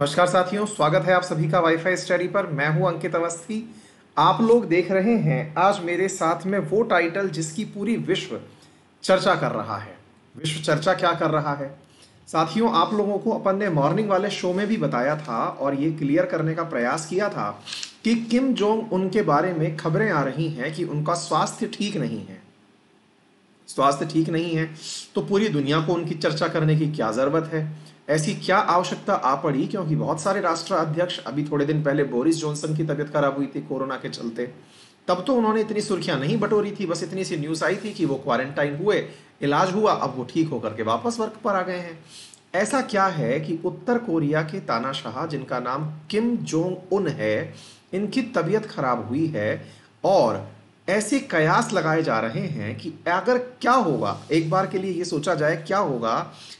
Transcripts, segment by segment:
नमस्कार साथियों, स्वागत है आप सभी का वाईफाई स्टडी पर। मैं हूं अंकित अवस्थी। आप लोग देख रहे हैं आज मेरे साथ में वो टाइटल जिसकी पूरी विश्व चर्चा कर रहा है। विश्व चर्चा क्या कर रहा है साथियों, आप लोगों को अपन ने मॉर्निंग वाले शो में भी बताया था और ये क्लियर करने का प्रयास किया था कि किम जोंग उन के बारे में खबरें आ रही हैं कि उनका स्वास्थ्य ठीक नहीं है। स्वास्थ्य ठीक नहीं है तो पूरी दुनिया को उनकी चर्चा करने की क्या ज़रूरत है, ऐसी क्या आवश्यकता आ पड़ी, क्योंकि बहुत सारे राष्ट्राध्यक्ष, अभी थोड़े दिन पहले बोरिस जॉनसन की तबीयत खराब हुई थी कोरोना के चलते, तब तो उन्होंने इतनी सुर्खियां नहीं बटोरी थी, बस इतनी सी न्यूज़ आई थी कि वो क्वारंटाइन हुए, इलाज हुआ, अब वो ठीक होकर के वापस वर्क पर आ गए हैं। ऐसा क्या है कि उत्तर कोरिया के तानाशाह जिनका नाम किम जोंग उन है, इनकी तबीयत खराब हुई है और ऐसे कयास लगाए जा रहे हैं कि अगर क्या होगा, एक बार के लिए ये सोचा जाए क्या होगा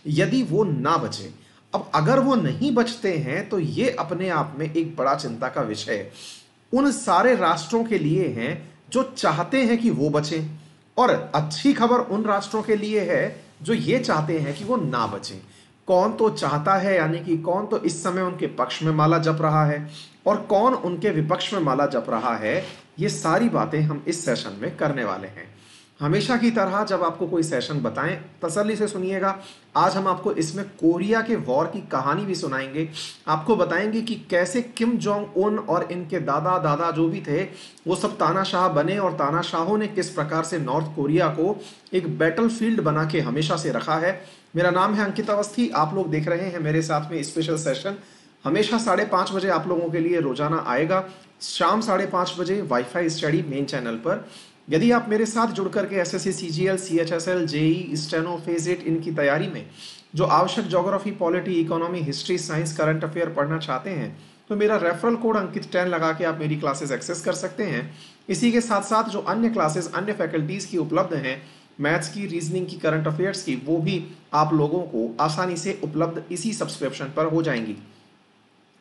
यदि वो ना बचे। अब अगर वो नहीं बचते हैं तो ये अपने आप में एक बड़ा चिंता का विषय उन सारे राष्ट्रों के लिए हैं जो चाहते हैं कि वो बचें, और अच्छी खबर उन राष्ट्रों के लिए है जो ये चाहते हैं कि वो ना बचें। कौन तो चाहता है, यानी कि कौन तो इस समय उनके पक्ष में माला जप रहा है और कौन उनके विपक्ष में माला जप रहा है, ये सारी बातें हम इस सेशन में करने वाले हैं। हमेशा की तरह जब आपको कोई सेशन बताएं तसल्ली से सुनिएगा। आज हम आपको इसमें कोरिया के वॉर की कहानी भी सुनाएंगे, आपको बताएंगे कि कैसे किम जोंग उन और इनके दादा जो भी थे वो सब तानाशाह बने और तानाशाहों ने किस प्रकार से नॉर्थ कोरिया को एक बैटलफील्ड बना के हमेशा से रखा है। मेरा नाम है अंकित अवस्थी, आप लोग देख रहे हैं मेरे साथ में स्पेशल सेशन। हमेशा 5:30 बजे आप लोगों के लिए रोजाना आएगा, शाम 5:30 बजे वाईफाई स्टडी मेन चैनल पर। यदि आप मेरे साथ जुड़ करके SSC, CGL, CHSL, JEE, steno, phase 8 इनकी तैयारी में जो आवश्यक geography, polity, economy, history, science, current affair पढ़ना चाहते हैं तो मेरा रेफरल कोड अंकित 10 लगा के आप मेरी क्लासेस एक्सेस कर सकते हैं। इसी के साथ साथ जो अन्य क्लासेस अन्य फैकल्टीज़ की उपलब्ध हैं, मैथ्स की, रीजनिंग की, करंट अफेयर्स की, वो भी आप लोगों को आसानी से उपलब्ध इसी सब्सक्रिप्शन पर हो जाएंगी।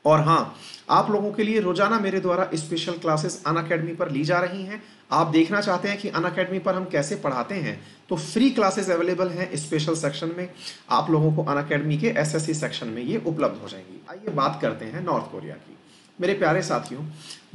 और हाँ, आप लोगों के लिए रोजाना मेरे द्वारा स्पेशल क्लासेस अनअकैडमी पर ली जा रही हैं। आप देखना चाहते हैं कि अनअकैडमी पर हम कैसे पढ़ाते हैं तो फ्री क्लासेस अवेलेबल हैं स्पेशल सेक्शन में, आप लोगों को अनअकैडमी के SSC सेक्शन में ये उपलब्ध हो जाएंगी। आइए बात करते हैं नॉर्थ कोरिया की। मेरे प्यारे साथियों,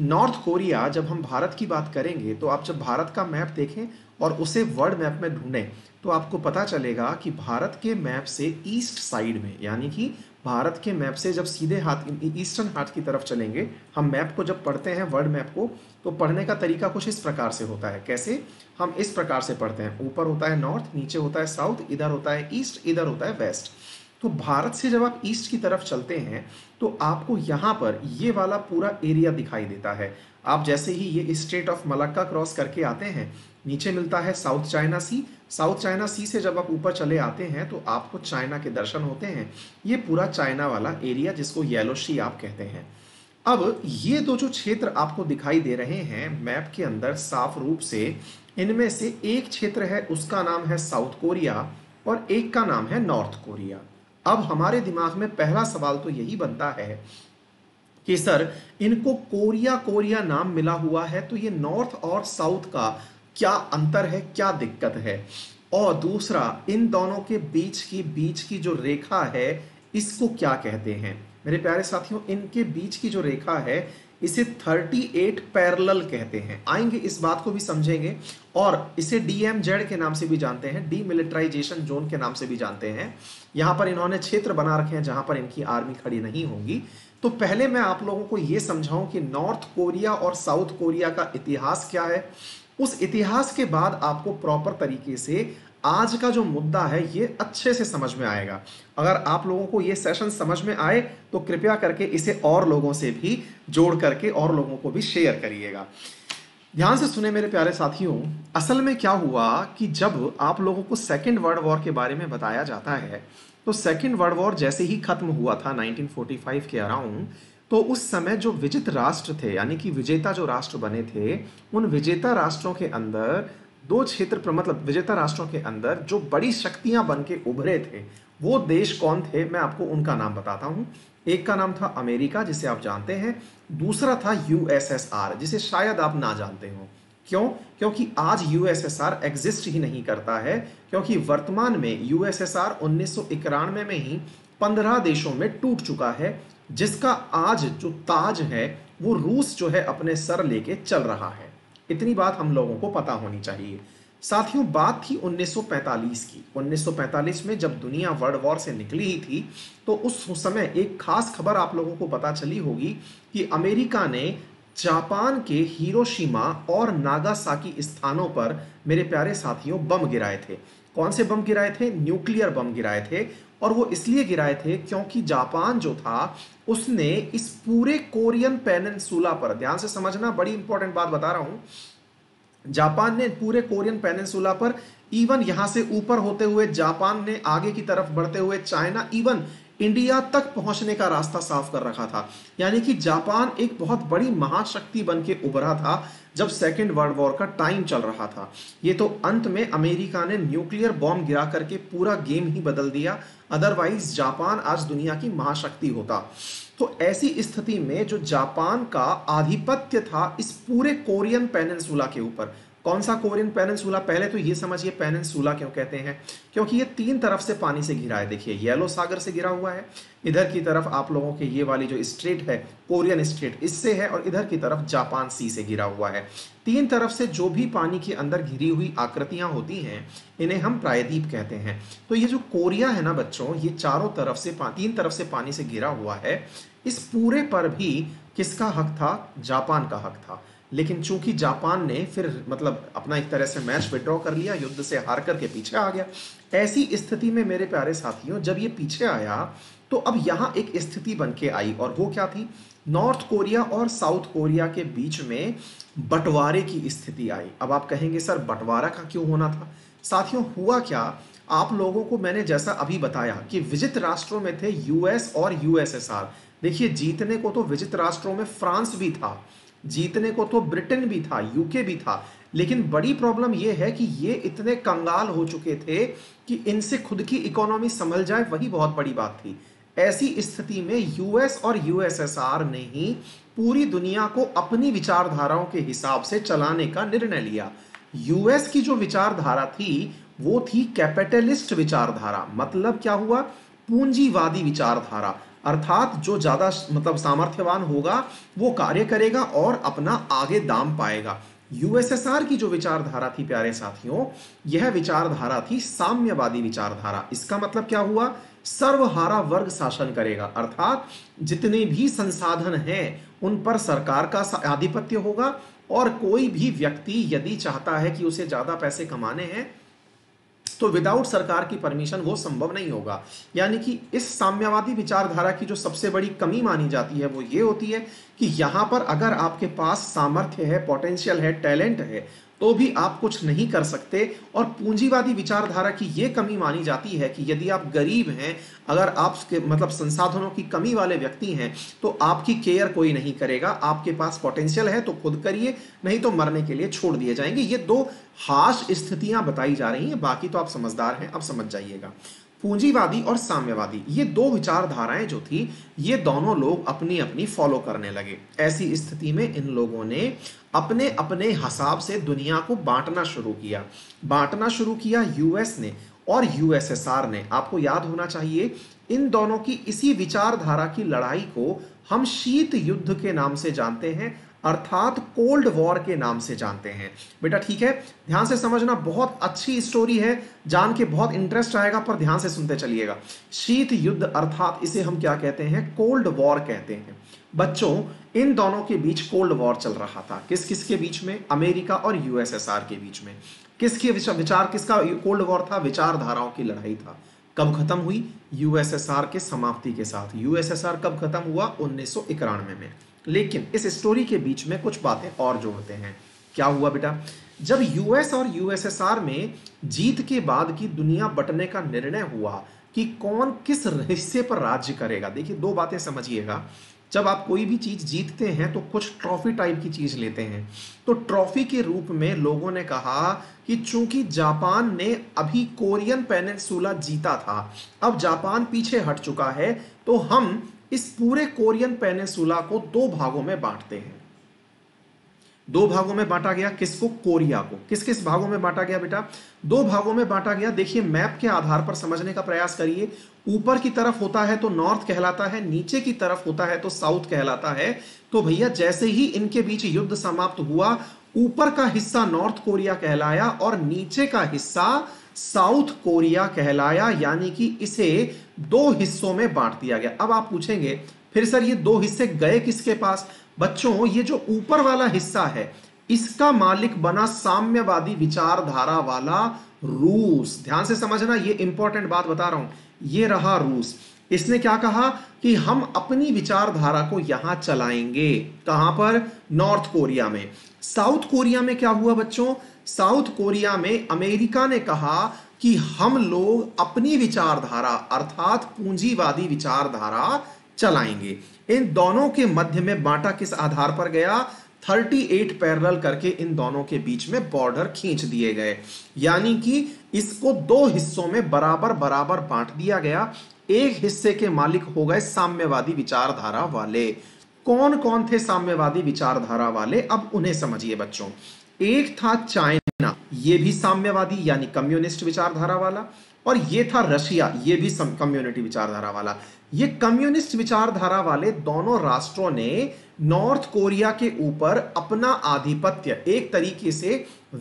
नॉर्थ कोरिया, जब हम भारत की बात करेंगे तो आप जब भारत का मैप देखें और उसे वर्ल्ड मैप में ढूंढें तो आपको पता चलेगा कि भारत के मैप से ईस्ट साइड में, यानी कि भारत के मैप से जब सीधे हाथ ईस्टर्न हाथ की तरफ चलेंगे, हम मैप को जब पढ़ते हैं वर्ल्ड मैप को तो पढ़ने का तरीका कुछ इस प्रकार से होता है। कैसे? हम इस प्रकार से पढ़ते हैं, ऊपर होता है नॉर्थ, नीचे होता है साउथ, इधर होता है ईस्ट, इधर होता है वेस्ट। तो भारत से जब आप ईस्ट की तरफ चलते हैं तो आपको यहाँ पर ये वाला पूरा एरिया दिखाई देता है। आप जैसे ही ये स्टेट ऑफ मलक्का क्रॉस करके आते हैं, नीचे मिलता है South China Sea. South China Sea से जब आप ऊपर चले आते हैं तो आपको चाइना के दर्शन होते हैं। ये पूरा चाइना वाला एरिया जिसको येलो सी आप कहते हैं। अब ये तो जो क्षेत्र आपको दिखाई दे रहे हैं मैप के अंदर साफ रूप से, इनमें से एक क्षेत्र है उसका नाम है साउथ कोरिया और एक का नाम है नॉर्थ कोरिया। अब हमारे दिमाग में पहला सवाल तो यही बनता है कि सर इनको कोरिया नाम मिला हुआ है तो ये नॉर्थ और साउथ का क्या अंतर है, क्या दिक्कत है, और दूसरा इन दोनों के बीच की जो रेखा है इसको क्या कहते हैं। मेरे प्यारे साथियों, इनके बीच की जो रेखा है इसे 38 पैरेलल कहते हैं। आएंगे इस बात को भी समझेंगे और इसे DMZ के नाम से भी जानते हैं, डीमिलिटराइजेशन जोन के नाम से भी जानते हैं। यहाँ पर इन्होंने क्षेत्र बना रखे हैं जहाँ पर इनकी आर्मी खड़ी नहीं होगी। तो पहले मैं आप लोगों को ये समझाऊं कि नॉर्थ कोरिया और साउथ कोरिया का इतिहास क्या है, उस इतिहास के बाद आपको प्रॉपर तरीके से आज का जो मुद्दा है ये अच्छे से समझ में आएगा। अगर आप लोगों को ये सेशन समझ में आए तो कृपया करके इसे और लोगों से भी जोड़ करके और लोगों को भी शेयर करिएगा। ध्यान से सुने मेरे प्यारे साथियों, असल में क्या हुआ कि जब आप लोगों को सेकेंड वर्ल्ड वॉर के बारे में बताया जाता है तो सेकेंड वर्ल्ड वॉर जैसे ही खत्म हुआ था 1945 के अराउंड, तो उस समय जो विजित राष्ट्र थे, यानी कि विजेता जो राष्ट्र बने थे, उन विजेता राष्ट्रों के अंदर दो क्षेत्र पर, मतलब विजेता राष्ट्रों के अंदर जो बड़ी शक्तियां बन के उभरे थे वो देश कौन थे, मैं आपको उनका नाम बताता हूँ। एक का नाम था अमेरिका जिसे आप जानते हैं, दूसरा था USSR जिसे शायद आप ना जानते हो। क्यों? क्योंकि आज USSR एग्जिस्ट ही नहीं करता है, क्योंकि वर्तमान में USSR 1991 में ही 15 देशों में टूट चुका है। जिसका आज जो ताज है वो रूस जो है अपने सर लेके चल रहा है। इतनी बात हम लोगों को पता होनी चाहिए। साथियों, बात थी 1945 की। 1945 में जब दुनिया वर्ल्ड वॉर से निकली ही थी तो उस समय एक खास खबर आप लोगों को पता चली होगी कि अमेरिका ने जापान के हिरोशिमा और नागासाकी स्थानों पर, मेरे प्यारे साथियों, बम गिराए थे। कौन से बम गिराए थे? न्यूक्लियर बम गिराए थे। और वो इसलिए गिराए थे क्योंकि जापान जो था उसने इस पूरे कोरियन पेनिनसुला पर, ध्यान से समझना, बड़ी इंपॉर्टेंट बात बता रहा हूं, जापान ने पूरे कोरियन पेनिनसुला पर, इवन यहां से ऊपर होते हुए जापान ने आगे की तरफ बढ़ते हुए चाइना, इवन इंडिया तक पहुंचने का रास्ता साफ कर रखा था। यानी कि जापान एक बहुत बड़ी महाशक्ति बन के उभरा था जब सेकेंड वर्ल्ड वॉर का टाइम चल रहा था। ये तो अंत में अमेरिका ने न्यूक्लियर बॉम्ब गिरा करके पूरा गेम ही बदल दिया, अदरवाइज जापान आज दुनिया की महाशक्ति होता। तो ऐसी स्थिति में जो जापान का आधिपत्य था इस पूरे कोरियन पेनिनसुला के ऊपर, कौन सा कोरियन पेनिनसुला, पहले तो ये समझिए पेनिनसुला क्यों कहते हैं, क्योंकि ये तीन तरफ से पानी से घिरा है। देखिए, येलो सागर से घिरा हुआ है, इधर की तरफ आप लोगों के ये वाली जो स्ट्रेट है कोरियन स्ट्रेट इससे है, और इधर की तरफ जापान सी से घिरा हुआ है। तीन तरफ से जो भी पानी के अंदर घिरी हुई आकृतियां होती हैं इन्हें हम प्रायद्वीप कहते हैं। तो ये जो कोरिया है ना बच्चों, ये चारों तरफ से तीन तरफ से पानी से घिरा हुआ है। इस पूरे पर भी किसका हक था? जापान का हक था। लेकिन चूंकि जापान ने फिर मतलब अपना एक तरह से मैच विड्रॉ कर लिया, युद्ध से हार करके पीछे आ गया। ऐसी स्थिति में मेरे प्यारे साथियों जब ये पीछे आया तो अब यहाँ एक स्थिति बन के आई, और वो क्या थी? नॉर्थ कोरिया और साउथ कोरिया के बीच में बंटवारे की स्थिति आई। अब आप कहेंगे सर बंटवारा का क्यों होना था? साथियों हुआ क्या, आप लोगों को मैंने जैसा अभी बताया कि विजित राष्ट्रों में थे यूएस और यूएसएसआर। देखिए, जीतने को तो विजित राष्ट्रों में फ्रांस भी था, जीतने को तो ब्रिटेन भी था, यूके भी था, लेकिन बड़ी प्रॉब्लम यह है कि ये इतने कंगाल हो चुके थे कि इनसे खुद की इकोनॉमी संभल जाए, वही बहुत बड़ी बात थी। ऐसी स्थिति में यूएस और यूएसएसआर ने ही पूरी दुनिया को अपनी विचारधाराओं के हिसाब से चलाने का निर्णय लिया। यूएस की जो विचारधारा थी वो थी कैपिटलिस्ट विचारधारा, मतलब क्या हुआ? पूंजीवादी विचारधारा, अर्थात जो ज़्यादा मतलब सामर्थ्यवान होगा वो कार्य करेगा और अपना आगे दाम पाएगा। यूएसएसआर की जो विचारधारा थी प्यारे साथियों, यह विचारधारा थी साम्यवादी विचारधारा। इसका मतलब क्या हुआ? सर्वहारा वर्ग शासन करेगा, अर्थात जितने भी संसाधन हैं उन पर सरकार का आधिपत्य होगा और कोई भी व्यक्ति यदि चाहता है कि उसे ज़्यादा पैसे कमाने हैं तो विदाउट सरकार की परमिशन वो संभव नहीं होगा। यानी कि इस साम्यवादी विचारधारा की जो सबसे बड़ी कमी मानी जाती है वो ये होती है कि यहाँ पर अगर आपके पास सामर्थ्य है, पोटेंशियल है, टैलेंट है तो भी आप कुछ नहीं कर सकते। और पूंजीवादी विचारधारा की ये कमी मानी जाती है कि यदि आप गरीब हैं, अगर आपके मतलब संसाधनों की कमी वाले व्यक्ति हैं तो आपकी केयर कोई नहीं करेगा, आपके पास पोटेंशियल है तो खुद करिए, नहीं तो मरने के लिए छोड़ दिए जाएंगे। ये दो हार्श स्थितियां बताई जा रही हैं, बाकी तो आप समझदार हैं, आप समझ जाइएगा। पूंजीवादी और साम्यवादी, ये दो विचारधाराएं जो थी ये दोनों लोग अपनी अपनी फॉलो करने लगे। ऐसी स्थिति में इन लोगों ने अपने अपने हिसाब से दुनिया को बांटना शुरू किया। यूएस ने और यूएसएसआर ने। आपको याद होना चाहिए इन दोनों की इसी विचारधारा की लड़ाई को हम शीत युद्ध के नाम से जानते हैं, अर्थात कोल्ड वॉर के नाम से जानते हैं। बेटा ठीक है, ध्यान से समझना, बहुत अच्छी स्टोरी है, जान के बहुत इंटरेस्ट आएगा, पर ध्यान से सुनते चलिएगा। शीत युद्ध अर्थात इसे हम क्या कहते हैं? कोल्ड वॉर कहते हैं। बच्चों, इन दोनों के बीच कोल्ड वॉर चल रहा था। किस किस के बीच में? अमेरिका और यूएसएसआर के बीच में। किसके विचार, किसका कोल्ड वॉर था? विचारधाराओं की लड़ाई था। कब खत्म हुई? यूएसएसआर के समाप्ति के साथ। यूएसएसआर कब खत्म हुआ? 1991 में। लेकिन इस स्टोरी के बीच में कुछ बातें और जोड़ते हैं। क्या हुआ बेटा? जब यूएस और यूएसएसआर में जीत के बाद की दुनिया बंटने का निर्णय हुआ कि कौन किस हिस्से पर राज्य करेगा। देखिए, दो बातें समझिएगा, जब आप कोई भी चीज़ जीतते हैं तो कुछ ट्रॉफी टाइप की चीज़ लेते हैं, तो ट्रॉफी के रूप में लोगों ने कहा कि चूंकि जापान ने अभी कोरियन पेनिनसुला जीता था, अब जापान पीछे हट चुका है तो हम इस पूरे कोरियन पेनिनसुला को दो भागों में बांटते हैं। दो भागों में बांटा गया। किसको? कोरिया को। किस किस भागों में बांटा गया बेटा? दो भागों में बांटा गया। देखिए मैप के आधार पर समझने का प्रयास करिए। ऊपर की तरफ होता है तो नॉर्थ कहलाता है, नीचे की तरफ होता है तो साउथ कहलाता है। तो भैया जैसे ही इनके बीच युद्ध समाप्त हुआ, ऊपर का हिस्सा नॉर्थ कोरिया कहलाया और नीचे का हिस्सा साउथ कोरिया कहलाया, यानी कि इसे दो हिस्सों में बांट दिया गया। अब आप पूछेंगे फिर सर ये दो हिस्से गए किसके पास? बच्चों ये जो ऊपर वाला हिस्सा है इसका मालिक बना साम्यवादी विचारधारा वाला रूस। ध्यान से समझना, ये इंपॉर्टेंट बात बता रहा हूं। ये रहा रूस, इसने क्या कहा कि हम अपनी विचारधारा को यहां चलाएंगे। कहां पर? नॉर्थ कोरिया में। साउथ कोरिया में क्या हुआ बच्चों? साउथ कोरिया में अमेरिका ने कहा कि हम लोग अपनी विचारधारा अर्थात पूंजीवादी विचारधारा चलाएंगे। इन दोनों के मध्य में बांटा किस आधार पर गया? 38 पैरेलल करके इन दोनों के बीच में बॉर्डर खींच दिए गए, यानी कि इसको दो हिस्सों में बराबर बराबर बांट दिया गया। एक हिस्से के मालिक हो गए साम्यवादी विचारधारा वाले। कौन कौन थे साम्यवादी विचारधारा वाले? अब उन्हें समझिए बच्चों। एक था चाइना, ये भी साम्यवादी यानी कम्युनिस्ट विचारधारा वाला, और ये था रशिया, ये भी कम्युनिटी विचारधारा वाला। ये कम्युनिस्ट विचारधारा वाले दोनों राष्ट्रों ने नॉर्थ कोरिया के ऊपर अपना आधिपत्य, एक तरीके से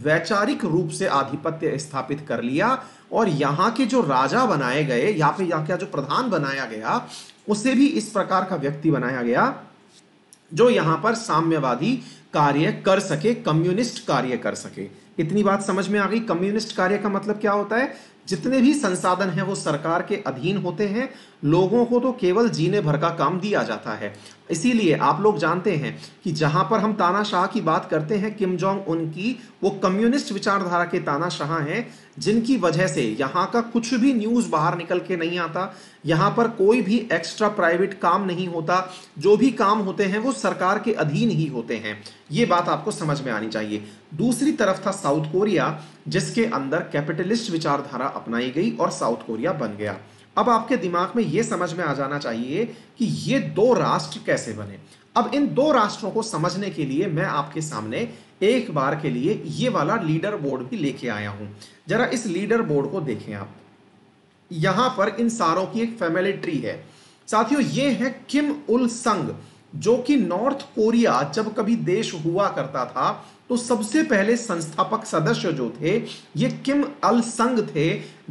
वैचारिक रूप से आधिपत्य स्थापित कर लिया। और यहाँ के जो राजा बनाए गए या फिर यहाँ का जो प्रधान बनाया गया, उसे भी इस प्रकार का व्यक्ति बनाया गया जो यहाँ पर साम्यवादी कार्य कर सके, कम्युनिस्ट कार्य कर सके। इतनी बात समझ में आ गई। कम्युनिस्ट कार्य का मतलब क्या होता है? जितने भी संसाधन हैं वो सरकार के अधीन होते हैं, लोगों को तो केवल जीने भर का काम दिया जाता है। इसीलिए आप लोग जानते हैं कि जहां पर हम तानाशाह की बात करते हैं, किम जोंग उन की, वो कम्युनिस्ट विचारधारा के तानाशाह हैं, जिनकी वजह से यहाँ का कुछ भी न्यूज़ बाहर निकल के नहीं आता, यहाँ पर कोई भी एक्स्ट्रा प्राइवेट काम नहीं होता, जो भी काम होते हैं वो सरकार के अधीन ही होते हैं। ये बात आपको समझ में आनी चाहिए। दूसरी तरफ था साउथ कोरिया, जिसके अंदर कैपिटलिस्ट विचारधारा अपनाई गई और साउथ कोरिया बन गया। अब आपके दिमाग में ये समझ में आ जाना चाहिए कि ये दो राष्ट्र कैसे बने। अब इन दो राष्ट्रों को समझने के लिए मैं आपके सामने एक बार के लिए ये वाला लीडर बोर्ड भी लेके आया हूं। जरा इस लीडर बोर्ड को देखें आप। यहां पर इन सारों की एक फैमिली ट्री है। साथियों ये है किम इल सुंग, जो कि नॉर्थ कोरिया जब कभी देश हुआ करता था तो सबसे पहले संस्थापक सदस्य जो थे ये किम इल सुंग थे,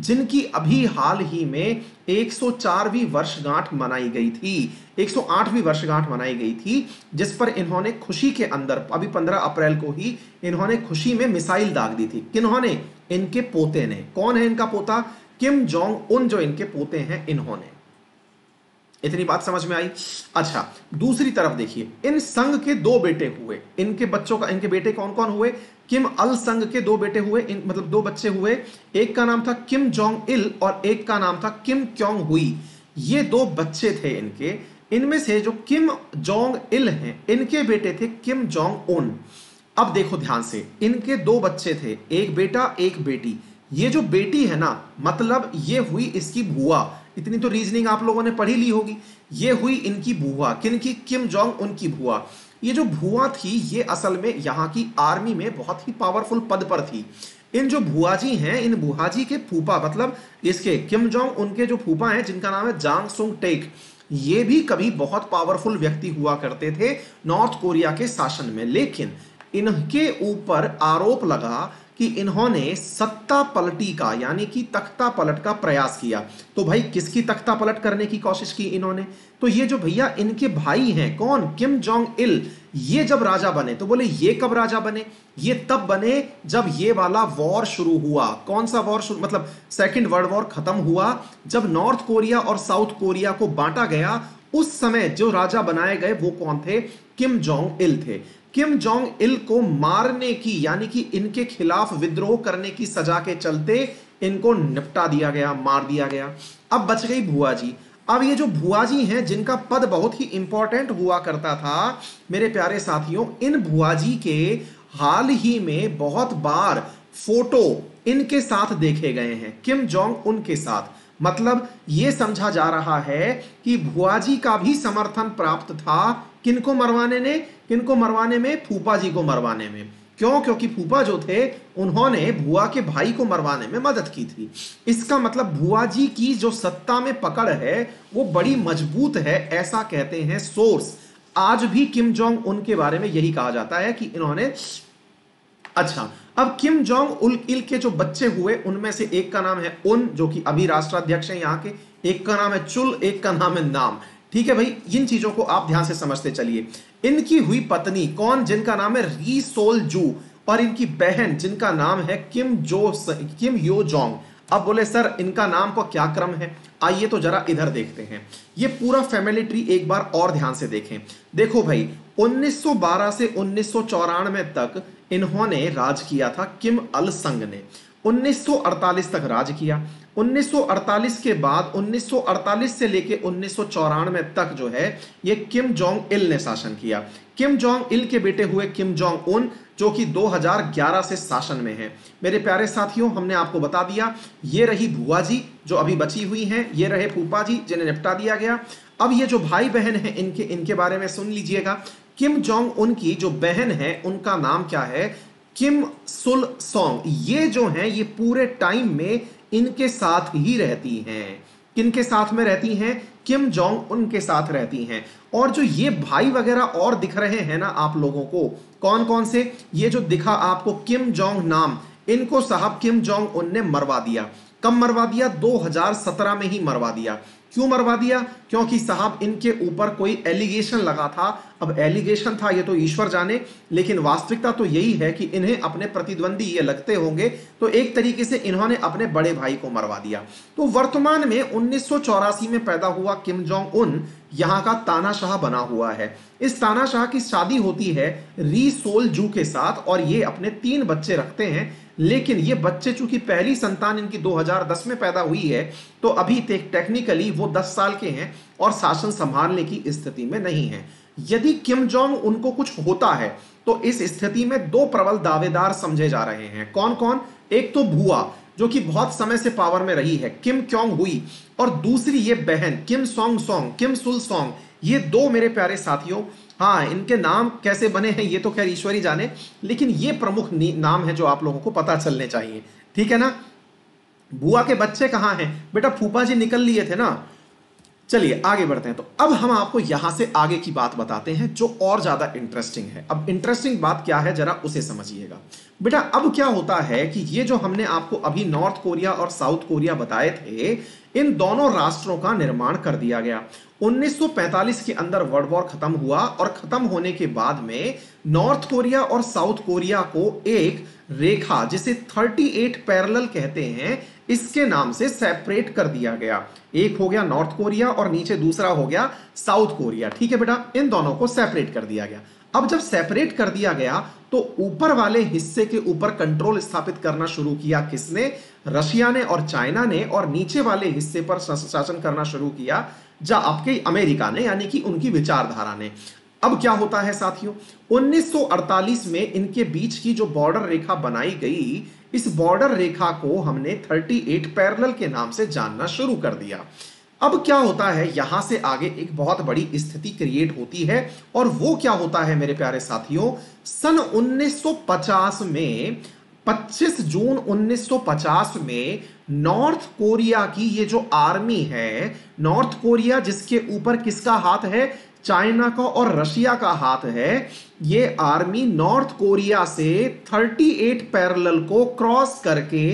जिनकी अभी हाल ही में 104वीं वर्षगांठ मनाई गई थी, 108वीं वर्षगांठ मनाई गई थी, जिस पर इन्होंने खुशी के अंदर अभी 15 अप्रैल को ही इन्होंने खुशी में मिसाइल दाग दी थी। किन्होंने? इनके पोते ने। कौन है इनका पोता? किम जोंग उन, जो इनके पोते हैं इन्होंने। इतनी बात समझ में आई। अच्छा दूसरी तरफ देखिए, इन संघ के दो बेटे हुए। इनके बच्चों का, इनके बेटे कौन कौन हुए? किम इल सुंग के दो बेटे हुए, मतलब दो बच्चे हुए। एक का नाम था किम जोंग इल और एक का नाम था किम क्योंग हुई। ये दो बच्चे थे इनके। इनमें से जो किम जोंग इल हैं इनके बेटे थे किम जोंग उन। अब देखो ध्यान से, इनके दो बच्चे थे, एक बेटा एक बेटी। ये जो बेटी है ना, मतलब ये हुई इसकी भुआ। इतनी तो रीजनिंग आप लोगों ने पढ़ी ली होगी। ये हुई इनकी भुआ, किनकी? किम जोंग उन की भुआ। ये जो भुआ थी ये असल में यहाँ की आर्मी में बहुत ही पावरफुल पद पर थी। इन जो भुआजी हैं, इन भुआजी के फूफा, मतलब इसके किम जोंग उनके जो फूफा हैं, जिनका नाम है जांग सोंग थेक, ये भी कभी बहुत पावरफुल व्यक्ति हुआ करते थे नॉर्थ कोरिया के शासन में। लेकिन इनके ऊपर आरोप लगा कि इन्होंने सत्ता पलटी का, यानी कि तख्ता पलट का प्रयास किया। तो भाई किसकी तख्ता पलट करने की कोशिश की इन्होंने? तो ये जो भैया इनके भाई हैं, कौन? किम जोंग इल, ये जब राजा बने तो बोले ये कब राजा बने? ये तब बने जब ये वाला वॉर शुरू हुआ। कौन सा वॉर शुरू? मतलब सेकंड वर्ल्ड वॉर खत्म हुआ। जब नॉर्थ कोरिया और साउथ कोरिया को बांटा गया, उस समय जो राजा बनाए गए वो कौन थे? किम जोंग इल थे। किम जोंग इल को मारने की, यानी कि इनके खिलाफ विद्रोह करने की सजा के चलते इनको निपटा दिया गया, मार दिया गया। अब बच गई भुआ जी। अब ये जो भुआ जी हैं, जिनका पद बहुत ही इंपॉर्टेंट हुआ करता था मेरे प्यारे साथियों, इन भुआ जी के हाल ही में बहुत बार फोटो इनके साथ देखे गए हैं, किम जोंग उन के साथ। मतलब ये समझा जा रहा है कि भुआ जी का भी समर्थन प्राप्त था किनको मरवाने ने, किनको मरवाने में, फूफा जी को मरवाने में। क्यों? क्योंकि फूफा जो थे उन्होंने भुआ के भाई को मरवाने में मदद की थी। इसका मतलब भुआ जी की जो सत्ता में पकड़ है वो बड़ी मजबूत है, ऐसा कहते हैं सोर्स। आज भी किम जोंग उन के बारे में यही कहा जाता है कि इन्होंने। अच्छा, अब किम जोंग इल के जो बच्चे हुए उनमें से एक का नाम है उन, जो कि अभी राष्ट्राध्यक्ष हैं यहाँ के, एक का नाम है चुल, एक का नाम है नाम। ठीक है भाई, इन चीजों को आप ध्यान से समझते चलिए। इनकी हुई पत्नी कौन, जिनका नाम है री सोल जू, और इनकी बहन जिनका नाम है किम यो जोंग। अब बोले सर इनका नाम को क्या क्रम है, आइए तो जरा इधर देखते हैं। ये पूरा फैमिली ट्री एक बार और ध्यान से देखें। देखो भाई, 1912 से 1994 तक इन्होंने राज किया था, किम इल सुंग ने 1948 तक राज किया। 1948 के बाद 1948 से लेके 1994 तक जो है ये किम जोंग इल ने शासन किया। किम जोंग इल के बेटे हुए किम जोंग उन, जो कि 2011 से शासन में हैं। मेरे प्यारे साथियों, हमने आपको बता दिया, ये रही भुआ जी जो अभी बची हुई हैं, ये रहे फूफा जी जिन्हें निपटा दिया गया। अब ये जो भाई बहन हैं इनके, इनके बारे में सुन लीजिएगा। किम जोंग उन की जो बहन है उनका नाम क्या है, किम सुल सोंग। ये जो हैं ये पूरे टाइम में इनके साथ ही रहती हैं। किनके साथ में रहती हैं? किम जोंग उन के साथ रहती हैं। और जो ये भाई वगैरह और दिख रहे हैं ना आप लोगों को, कौन कौन से, ये जो दिखा आपको किम जोंग नाम, इनको साहब किम जोंग उन ने मरवा दिया। कब मरवा दिया? 2017 में ही मरवा दिया। क्यों मरवा दिया? क्योंकि साहब इनके ऊपर कोई एलिगेशन लगा था। अब एलिगेशन था ये तो ईश्वर जाने, लेकिन वास्तविकता तो यही है कि इन्हें अपने प्रतिद्वंदी ये लगते होंगे, तो एक तरीके से इन्होंने अपने बड़े भाई को मरवा दिया। तो वर्तमान में 1984 में पैदा हुआ किम जोंग उन यहाँ का तानाशाह बना हुआ है। इस तानाशाह की शादी होती है री सोल जू के साथ, और ये अपने 3 बच्चे रखते हैं। लेकिन ये बच्चे चूंकि पहली संतान इनकी 2010 में पैदा हुई है, तो अभी तक टेक्निकली वो 10 साल के हैं और शासन संभालने की स्थिति में नहीं है। यदि किम जोंग उनको कुछ होता है तो इस स्थिति में 2 प्रबल दावेदार समझे जा रहे हैं। कौन कौन? एक तो भुआ, जो कि बहुत समय से पावर में रही है, किम क्योंग हुई, और दूसरी ये बहन किम सोंग सोंग, किम सुल सोंग। ये 2 मेरे प्यारे साथियों, हाँ इनके नाम कैसे बने हैं ये तो खैर ईश्वरी जाने, लेकिन ये प्रमुख नाम है जो आप लोगों को पता चलने चाहिए। ठीक है ना? बुआ के बच्चे कहाँ हैं बेटा? फूफा जी निकल लिए थे ना। चलिए आगे बढ़ते हैं। तो अब हम आपको यहाँ से आगे की बात बताते हैं जो और ज़्यादा इंटरेस्टिंग है। अब इंटरेस्टिंग बात क्या है जरा उसे समझिएगा बेटा। अब क्या होता है कि ये जो हमने आपको अभी नॉर्थ कोरिया और साउथ कोरिया बताए थे, इन दोनों राष्ट्रों का निर्माण कर दिया गया। 1945 के अंदर वर्ल्ड वॉर खत्म हुआ, और खत्म होने के बाद में नॉर्थ कोरिया और साउथ कोरिया को एक रेखा, जिसे 38 पैरेलल कहते हैं, इसके नाम से सेपरेट कर दिया गया। एक हो गया नॉर्थ कोरिया और नीचे दूसरा हो गया साउथ कोरिया। ठीक है बेटा, इन दोनों को सेपरेट कर दिया गया। अब जब सेपरेट कर दिया गया तो ऊपर वाले हिस्से के ऊपर कंट्रोल स्थापित करना शुरू किया किसने? रशिया ने और चाइना ने, और नीचे वाले हिस्से पर शासन करना शुरू किया जा आपके अमेरिका ने, यानी कि उनकी विचारधारा ने। अब क्या होता है साथियों, 1948 में इनके बीच की जो बॉर्डर रेखा बनाई गई, इस बॉर्डर रेखा को हमने 38 पैरेलल के नाम से जानना शुरू कर दिया। अब क्या होता है, यहां से आगे एक बहुत बड़ी स्थिति क्रिएट होती है, और वो क्या होता है मेरे प्यारे साथियों, सन 1950 में 25 जून 1950 में नॉर्थ कोरिया की ये जो आर्मी है, नॉर्थ कोरिया जिसके ऊपर किसका हाथ है? चाइना का और रशिया का हाथ है। ये आर्मी नॉर्थ कोरिया से 38 पैरेलल को क्रॉस करके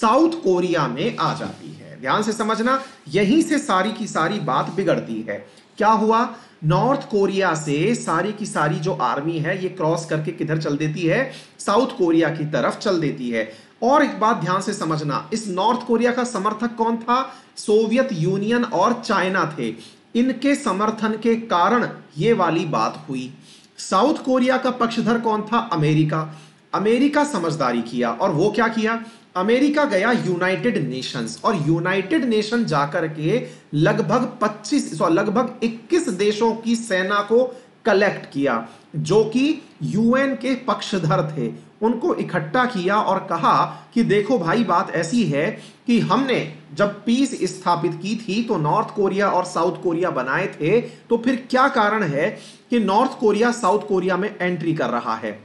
साउथ कोरिया में आ जाती है। ध्यान से समझना, यहीं से सारी की सारी बात बिगड़ती है। क्या हुआ? नॉर्थ कोरिया से सारी की सारी जो आर्मी है ये क्रॉस करके किधर चल देती है? साउथ कोरिया की तरफ चल देती है। और एक बात ध्यान से समझना, इस नॉर्थ कोरिया का समर्थक कौन था? सोवियत यूनियन और चाइना थे। इनके समर्थन के कारण ये वाली बात हुई। साउथ कोरिया का पक्षधर कौन था? अमेरिका। अमेरिका समझदारी किया, और वो क्या किया? अमेरिका गया यूनाइटेड नेशंस, और यूनाइटेड नेशन जाकर के लगभग 21 देशों की सेना को कलेक्ट किया जो कि यूएन के पक्षधर थे। उनको इकट्ठा किया और कहा कि देखो भाई बात ऐसी है कि हमने जब पीस स्थापित की थी तो नॉर्थ कोरिया और साउथ कोरिया बनाए थे, तो फिर क्या कारण है कि नॉर्थ कोरिया साउथ कोरिया में एंट्री कर रहा है।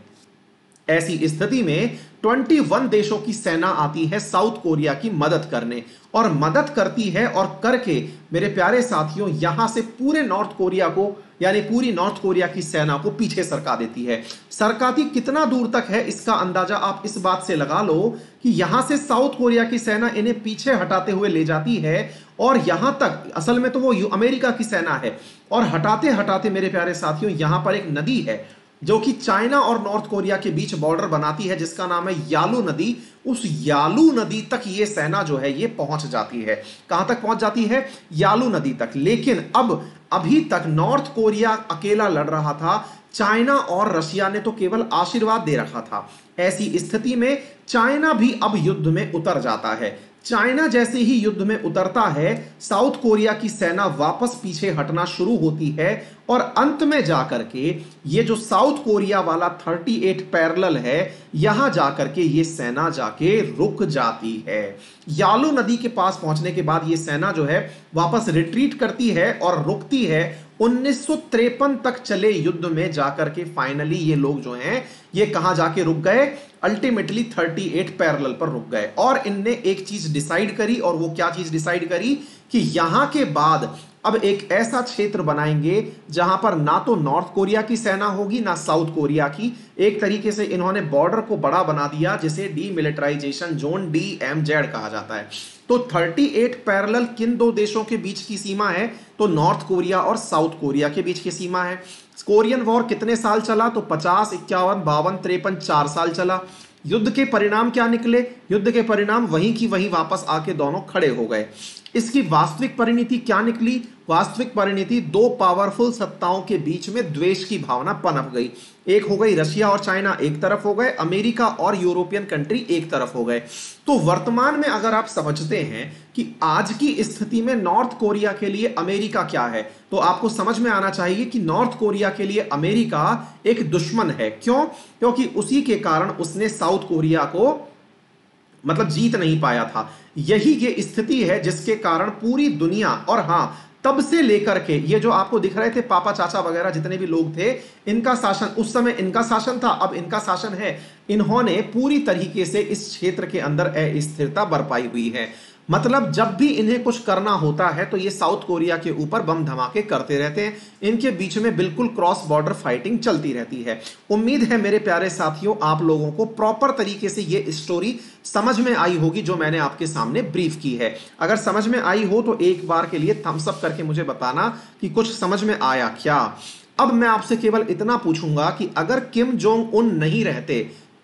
ऐसी स्थिति में 21 देशों की सेना आती है साउथ कोरिया की मदद करने, और मदद करती है और करके मेरे प्यारे साथियों यहां से पूरे नॉर्थ कोरिया को यानी पूरी नॉर्थ कोरिया की सेना को पीछे सरका देती है। सरकाती कितना दूर तक है इसका अंदाजा आप इस बात से लगा लो कि यहां से साउथ कोरिया की सेना इन्हें पीछे हटाते हुए ले जाती है और यहां तक, असल में तो वो अमेरिका की सेना है, और हटाते हटाते मेरे प्यारे साथियों यहां पर एक नदी है जो कि चाइना और नॉर्थ कोरिया के बीच बॉर्डर बनाती है जिसका नाम है यालू नदी। उस यालू नदी तक ये सेना जो है ये पहुंच जाती है। कहां तक पहुंच जाती है? यालू नदी तक। लेकिन अब अभी तक नॉर्थ कोरिया अकेला लड़ रहा था, चाइना और रशिया ने तो केवल आशीर्वाद दे रखा था। ऐसी स्थिति में चाइना भी अब युद्ध में उतर जाता है। चाइना जैसे ही युद्ध में उतरता है साउथ कोरिया की सेना वापस पीछे हटना शुरू होती है और अंत में जाकर के ये जो साउथ कोरिया वाला 38 पैरेलल है यहां जाकर के ये सेना जाके रुक जाती है। यालू नदी के पास पहुंचने के बाद ये सेना जो है वापस रिट्रीट करती है और रुकती है। 1953 तक चले युद्ध में जाकर के फाइनली ये लोग जो हैं ये कहां जाके रुक गए? अल्टीमेटली 38 पैरेलल पर रुक गए। और इनने एक चीज डिसाइड करी, और वो क्या चीज डिसाइड करी कि यहां के बाद अब एक ऐसा क्षेत्र बनाएंगे जहां पर ना तो नॉर्थ कोरिया की सेना होगी ना साउथ कोरिया की। एक तरीके से इन्होंने बॉर्डर को बड़ा बना दिया जिसे डीमिलिटराइजेशन जोन DMZ कहा जाता है। तो 38 पैरेलल किन दो देशों के बीच की सीमा है? तो नॉर्थ कोरिया और साउथ कोरिया के बीच की सीमा है। कोरियन वॉर कितने साल चला? तो 50, 51, 52, 53 4 साल चला। युद्ध के परिणाम क्या निकले? युद्ध के परिणाम वहीं की वहीं वापस आके दोनों खड़े हो गए। इसकी वास्तविक परिणति क्या निकली? वास्तविक परिणति दो पावरफुल सत्ताओं के बीच में द्वेष की भावना पनप गई। एक हो गई रशिया और चाइना एक तरफ हो गए, अमेरिका और यूरोपियन कंट्री एक तरफ हो गए। तो वर्तमान में अगर आप समझते हैं कि आज की स्थिति में नॉर्थ कोरिया के लिए अमेरिका क्या है, तो आपको समझ में आना चाहिए कि नॉर्थ कोरिया के लिए अमेरिका एक दुश्मन है। क्यों? क्योंकि उसी के कारण उसने साउथ कोरिया को मतलब जीत नहीं पाया था। यही ये स्थिति है जिसके कारण पूरी दुनिया, और हां तब से लेकर के ये जो आपको दिख रहे थे पापा चाचा वगैरह जितने भी लोग थे इनका शासन, उस समय इनका शासन था अब इनका शासन है, इन्होंने पूरी तरीके से इस क्षेत्र के अंदर अस्थिरता बरपाई हुई है। मतलब जब भी इन्हें कुछ करना होता है तो ये साउथ कोरिया के ऊपर बम धमाके करते रहते हैं। इनके बीच में बिल्कुल क्रॉस बॉर्डर फाइटिंग चलती रहती है। उम्मीद है मेरे प्यारे साथियों आप लोगों को प्रॉपर तरीके से ये स्टोरी समझ में आई होगी जो मैंने आपके सामने ब्रीफ की है। अगर समझ में आई हो तो एक बार के लिए थम्स अप करके मुझे बताना कि कुछ समझ में आया क्या। अब मैं आपसे केवल इतना पूछूंगा कि अगर किम जोंग उन नहीं रहते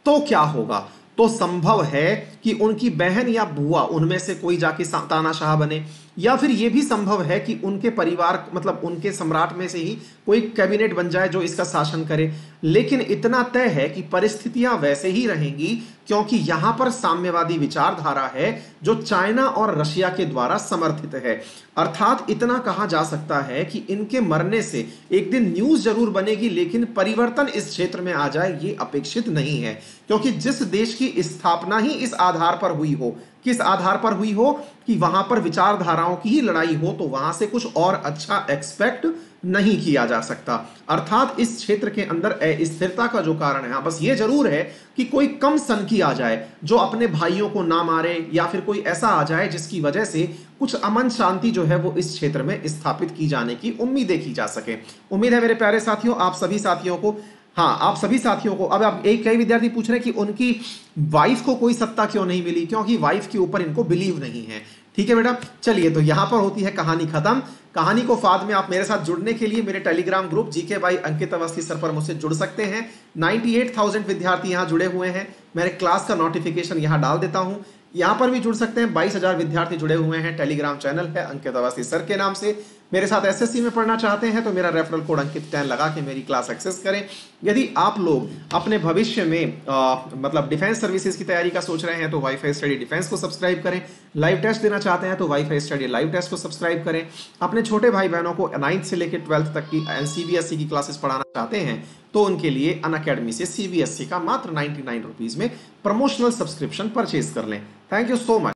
तो क्या होगा? तो संभव है कि उनकी बहन या बुआ उनमें से कोई जाके तानाशाह बने, या फिर यह भी संभव है कि उनके परिवार मतलब उनके सम्राट में से ही कोई कैबिनेट बन जाए जो इसका शासन करे। लेकिन इतना तय है कि परिस्थितियां वैसे ही रहेंगी क्योंकि यहां पर साम्यवादी विचारधारा है जो चाइना और रशिया के द्वारा समर्थित है। अर्थात इतना कहा जा सकता है कि इनके मरने से एक दिन न्यूज़ जरूर बनेगी लेकिन परिवर्तन इस क्षेत्र में आ जाए ये अपेक्षित नहीं है, क्योंकि जिस देश की स्थापना ही इस आधार पर हुई हो, किस आधार पर हुई हो कि वहां पर विचारधाराओं की ही लड़ाई हो, तो वहां से कुछ और अच्छा एक्सपेक्ट नहीं किया जा सकता। अर्थात इस क्षेत्र के अंदर अस्थिरता का जो कारण है बस ये जरूर है कि कोई कम सन की आ जाए जो अपने भाइयों को ना मारे, या फिर कोई ऐसा आ जाए जिसकी वजह से कुछ अमन शांति जो है वो इस क्षेत्र में स्थापित की जाने की उम्मीदें की जा सके। उम्मीद है मेरे प्यारे साथियों आप सभी साथियों को, हाँ आप सभी साथियों को, अब आप एक कई विद्यार्थी पूछ रहे हैं कि उनकी वाइफ को कोई सत्ता क्यों नहीं मिली, क्योंकि वाइफ के ऊपर इनको बिलीव नहीं है। ठीक है बेटा, चलिए तो यहाँ पर होती है कहानी खत्म। कहानी को फाद में आप मेरे साथ जुड़ने के लिए मेरे टेलीग्राम ग्रुप जीके भाई अंकित सर पर मुझसे जुड़ सकते हैं। 98,000 विद्यार्थी यहाँ जुड़े हुए हैं। मैंने क्लास का नोटिफिकेशन यहाँ डाल देता हूँ, यहाँ पर भी जुड़ सकते हैं। 22,000 विद्यार्थी जुड़े हुए हैं। टेलीग्राम चैनल है अंकित सर के नाम से। मेरे साथ एसएससी में पढ़ना चाहते हैं तो मेरा रेफरल कोड अंकित 10 लगा के मेरी क्लास एक्सेस करें। यदि आप लोग अपने भविष्य में मतलब डिफेंस सर्विसेज की तैयारी का सोच रहे हैं तो वाईफाई स्टडी डिफेंस को सब्सक्राइब करें। लाइव टेस्ट देना चाहते हैं तो वाईफाई स्टडी लाइव टेस्ट को सब्सक्राइब करें। अपने छोटे भाई बहनों को 9th से लेकर 12th तक की सीबीएसई की क्लासेस पढ़ाना चाहते हैं तो उनके लिए अनअकैडमी से सीबीएसई का मात्र 99 रुपीस में प्रमोशनल सब्सक्रिप्शन परचेज कर लें। Thank you so much.